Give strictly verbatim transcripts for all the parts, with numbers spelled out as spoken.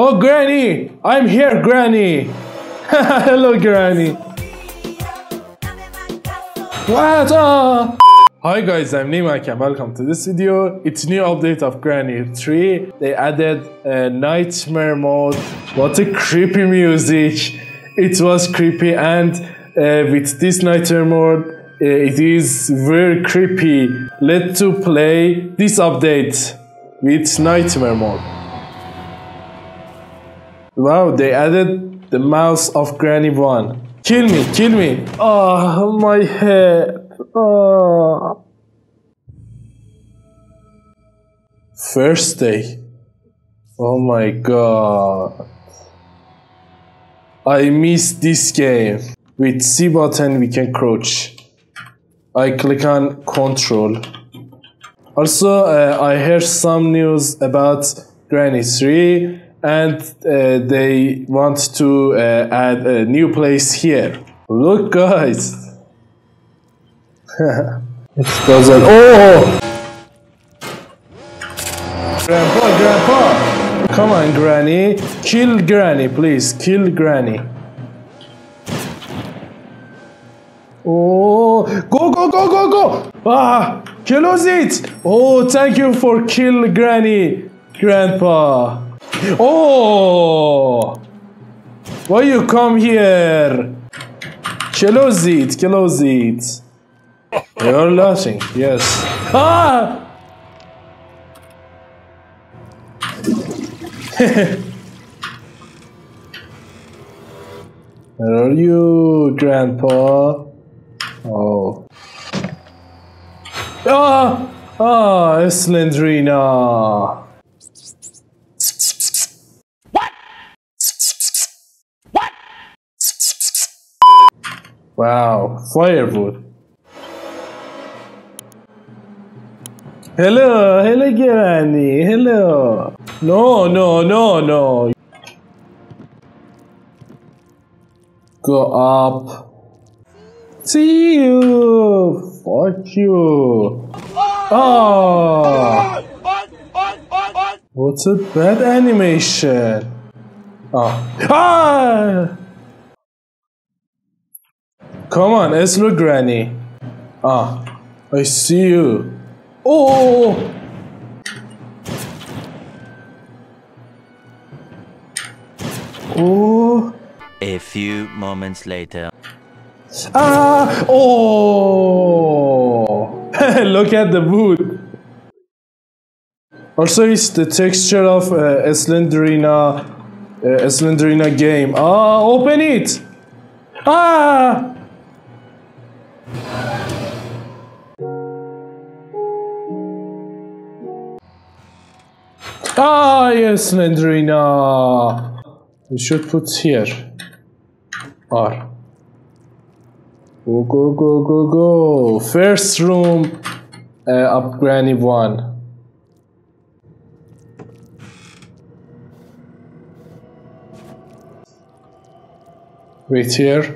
Oh, Granny! I'm here, Granny! Hello, Granny! What's up? Hi guys, I'm NimaHak and welcome to this video. It's new update of Granny three. They added a nightmare mode. What a creepy music! It was creepy, and uh, with this nightmare mode, uh, it is very creepy. Let's to play this update with nightmare mode. Wow, they added the mouse of Granny one. Kill me, kill me. Oh, my head. Oh. First day. Oh my god. I miss this game. With C button we can crouch. I click on control. Also, uh, I heard some news about Granny three. And uh, they want to uh, add a new place here. Look, guys! It doesn't. Oh! Grandpa, Grandpa! Come on, Granny! Kill Granny, please! Kill Granny! Oh! Go, go, go, go, go! Ah! Close it! Oh, thank you for kill Granny, Grandpa! Oh! Why you come here? Close it, close it. You're laughing, yes. Ah! Where are you, Grandpa? Oh. Ah! Ah, Slendrina. Wow, firewood. Hello, hello, Granny, hello. No, no, no, no. Go up. See you. Fuck you. Oh. What's a bad animation? Oh. Ah! Come on, slow, Granny. Ah, I see you. Oh! Oh! A few moments later. Ah! Oh! Look at the wood. Also, it's the texture of uh, Slendrina, uh, Slendrina game. Ah! Open it. Ah! Ah, yes, Slendrina. We should put here. R. Go, go, go, go, go. First room uh, up Granny one. Wait here.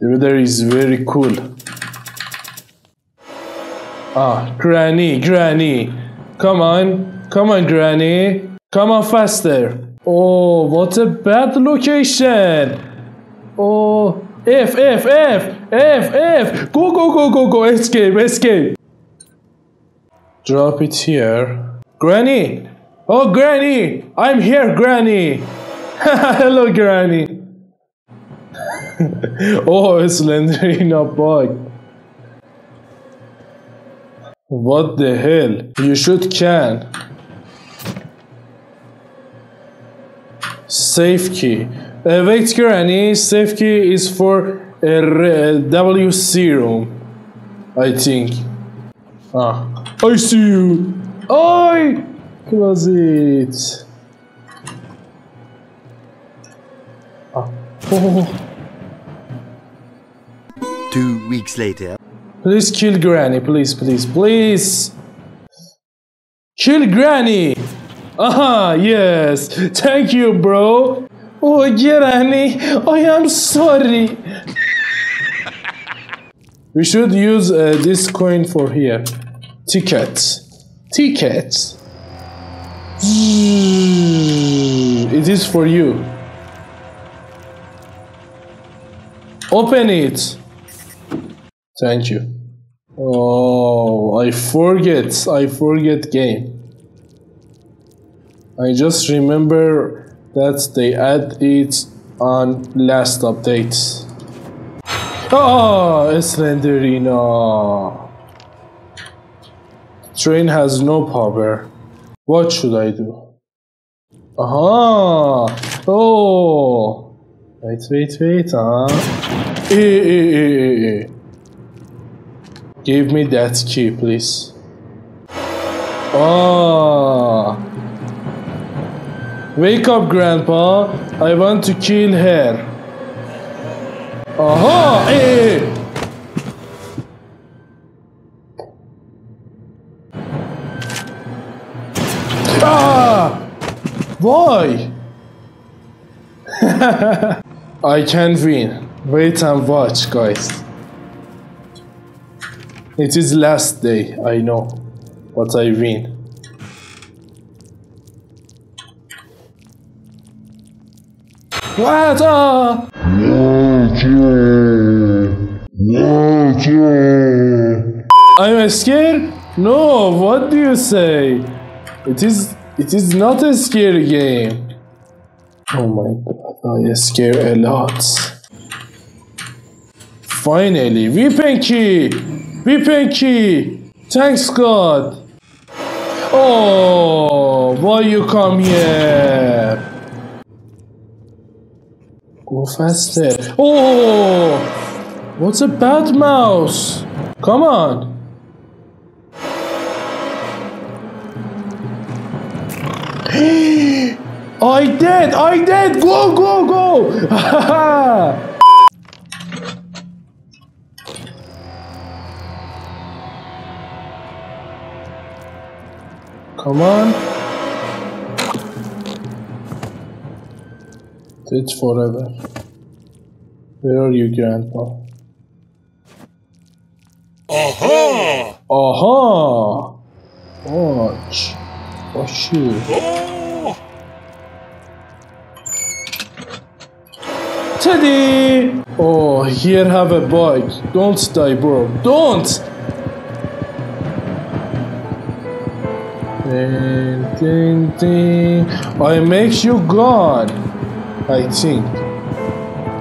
The weather is very cool. Ah, Granny, Granny. Come on, come on, Granny. Come on faster. Oh, what a bad location. Oh, F, F, F, F, F. Go, go, go, go, go. Escape, escape. Drop it here. Granny. Oh, Granny. I'm here, Granny. Hello, Granny. Oh, it's Slendrina bug. What the hell? You should can. Safe key. Uh, wait, Granny. Safe key is for a W C room, I think. Ah, I see you. I close it. Ah. Oh. Two weeks later. Please kill Granny, please, please, please. Kill Granny. Aha, yes. Thank you, bro. Oh, Granny, I am sorry. We should use uh, this coin for here. Tickets. Tickets. It is for you. Open it. Thank you. Oh, I forget. I forget game. I just remember that they add it on last update. Oh, Slendrina. Train has no power. What should I do? Aha! Oh! Wait, wait, wait, huh? Eh, eh, eh, eh. Give me that key, please. Ah! Wake up, Grandpa. I want to kill her. Aha! Eh, eh. Ah! Why? I can win. Wait and watch, guys. It is last day, I know, but I win. What? Ah! I'm scared? No, what do you say? It is, it is not a scary game. Oh my god, I scare a lot. Finally, weapon key! Weapon key! Thanks God! Oh, why you come here? Go faster. Oh! What's a bad mouse? Come on! I did! I did! Go, go, go! Come on. It's forever. Where are you, Grandpa? Aha! Aha! Watch. Watch you. Oh. Teddy! Oh, here have a bike. Don't die, bro. Don't! Ding, ding, ding. I make you gone. I think.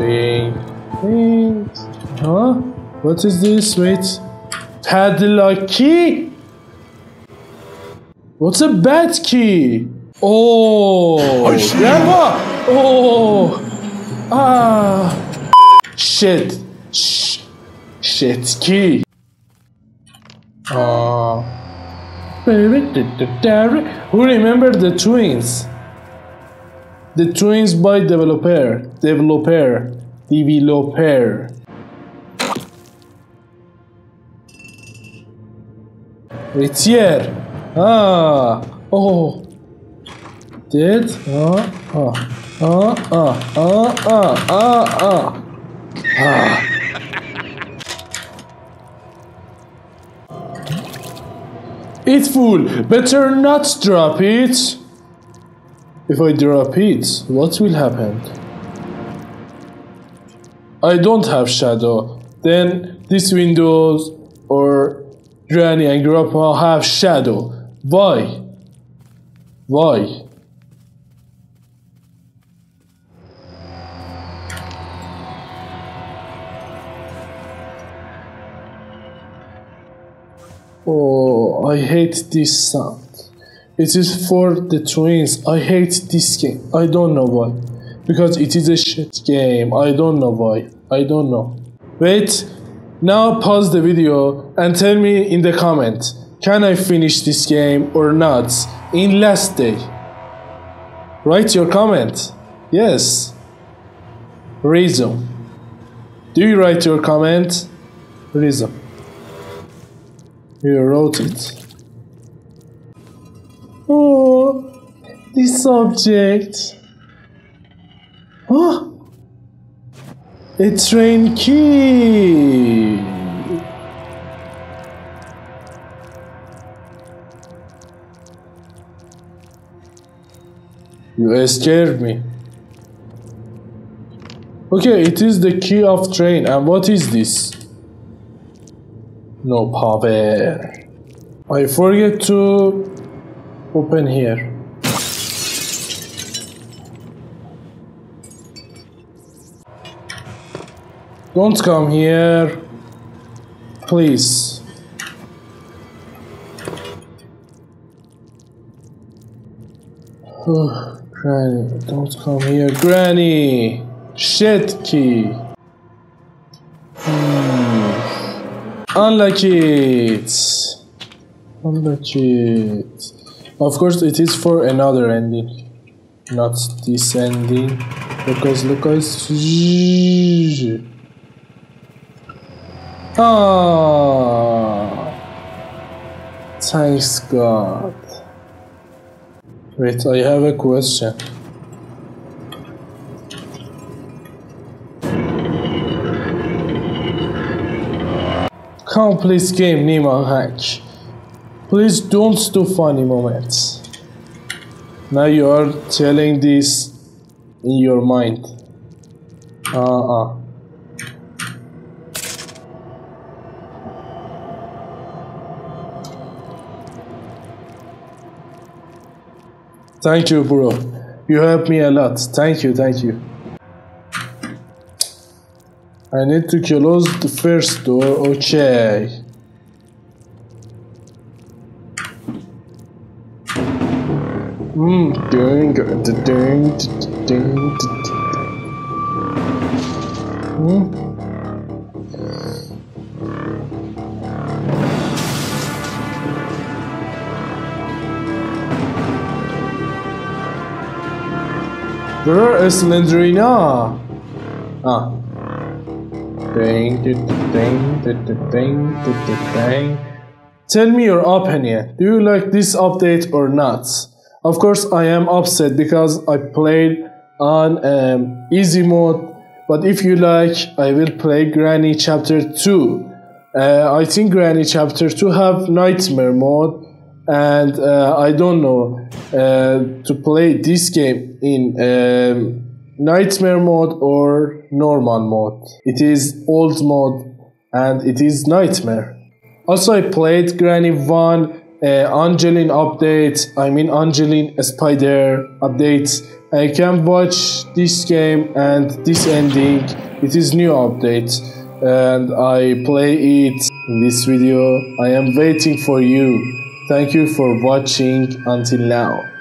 Ding, ding. Huh? What is this? Wait. Padlock key? What's a bat key? Oh, Grandma! Oh, ah, shit, shh, shit key. Ah, who remembered the twins? The twins by developer, developer, developer. It's here. Ah, oh, dead, ah, ah, ah, ah, ah, ah, ah, ah, ah. It's full, better not drop it. If I drop it, what will happen? I don't have shadow, then this windows or Granny and Grandpa have shadow. Why? Why? Oh, I hate this sound. It is for the twins. I hate this game. I don't know why. Because it is a shit game. I don't know why. I don't know. Wait. Now pause the video and tell me in the comment. Can I finish this game or not in last day? Write your comment. Yes. Reason. Do you write your comment? Reason. You wrote it. Oh, this subject. Huh? A train key. You scared me. Okay, it is the key of train. And what is this? No power. I forget to open here. Don't come here, please. Oh, Granny, don't come here, Granny. Shit key. Hmm. Unlock it. Unlock it. Of course, it is for another ending, not this ending. Because Lucas. Ah, thanks God. Wait, I have a question. Come please game, NimaHak. Please don't do funny moments. Now you are telling this in your mind. Uh-uh. Thank you, bro. You helped me a lot. Thank you, thank you. I need to close the first door. Okay. Hmm. Ding, ding, ding, ding, ding. Hmm. Where is Slendrina? Ah. Ding, ding, ding, ding, ding, ding. Tell me your opinion. Do you like this update or not? Of course, I am upset because I played on um, easy mode. But if you like, I will play Granny Chapter two. Uh, I think Granny Chapter two have nightmare mode. And uh, I don't know uh, to play this game in um, nightmare mode or normal mode. It is old mode and it is nightmare. Also I played Granny one, uh, Angeline update, I mean Angeline Spider update. I can watch this game and this ending. It is new update and I play it in this video. I am waiting for you. Thank you for watching until now.